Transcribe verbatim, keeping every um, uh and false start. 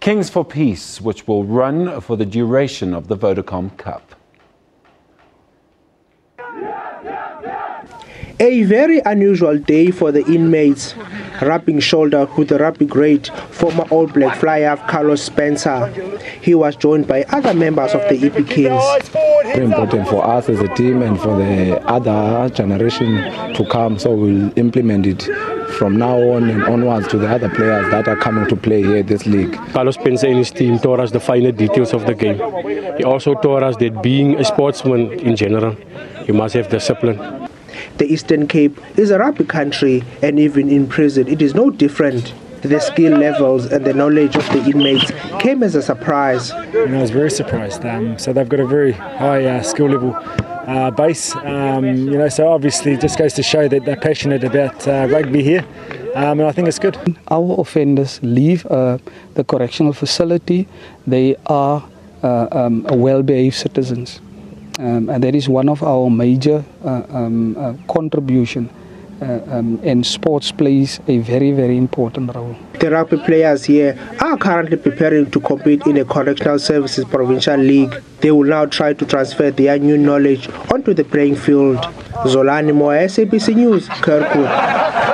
Kings for Peace, which will run for the duration of the Vodacom Cup. A very unusual day for the inmates, rubbing shoulder with the rugby great former All Black flyer Carlos Spencer. He was joined by other members of the E P Kings. Very important for us as a team and for the other generation to come, so we'll implement it from now on and onwards to the other players that are coming to play here at this league. Carlos Penza and his team taught us the finer details of the game. He also taught us that being a sportsman in general, you must have discipline. The Eastern Cape is a rugby country, and even in prison it is no different. The skill levels and the knowledge of the inmates came as a surprise. And I was very surprised. Um, so they've got a very high uh, skill level uh, base. Um, you know, so obviously it just goes to show that they're passionate about uh, rugby here, um, and I think it's good. Our offenders leave uh, the correctional facility. They are uh, um, well-behaved citizens. Um, and that is one of our major uh, um, uh, contribution, uh, um, and sports plays a very, very important role. The rugby players here are currently preparing to compete in the Correctional Services Provincial League. They will now try to transfer their new knowledge onto the playing field. Zolani Moa, S A B C News, Kirkwood.